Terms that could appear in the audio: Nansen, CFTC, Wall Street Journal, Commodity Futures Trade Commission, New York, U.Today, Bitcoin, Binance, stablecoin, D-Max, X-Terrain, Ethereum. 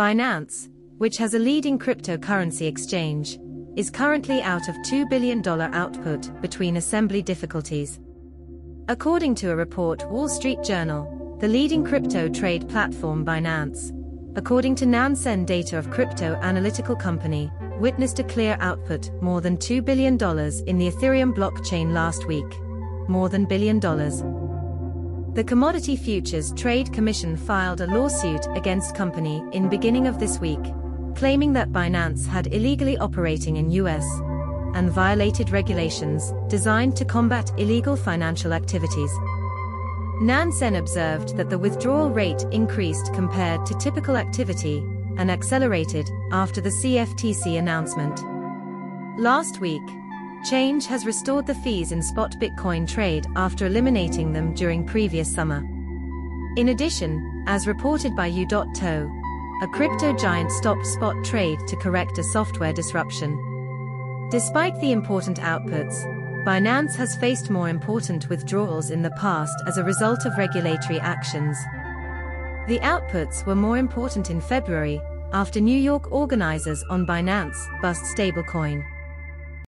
Binance, which has a leading cryptocurrency exchange, is currently out of $2 billion output between assembly difficulties. According to a report Wall Street Journal, the leading crypto trade platform Binance, according to Nansen data of crypto analytical company, witnessed a clear output more than $2 billion in the Ethereum blockchain last week. More than $1 billion. The Commodity Futures Trade Commission filed a lawsuit against company in beginning of this week, claiming that Binance had illegally operating in U.S. and violated regulations designed to combat illegal financial activities. Nansen observed that the withdrawal rate increased compared to typical activity and accelerated after the CFTC announcement. Last week, Change has restored the fees in spot Bitcoin trade after eliminating them during previous summer. In addition, as reported by U.Today, a crypto giant stopped spot trade to correct a software disruption. Despite the important outputs, Binance has faced more important withdrawals in the past as a result of regulatory actions. The outputs were more important in February, after New York organizers on Binance bust stablecoin.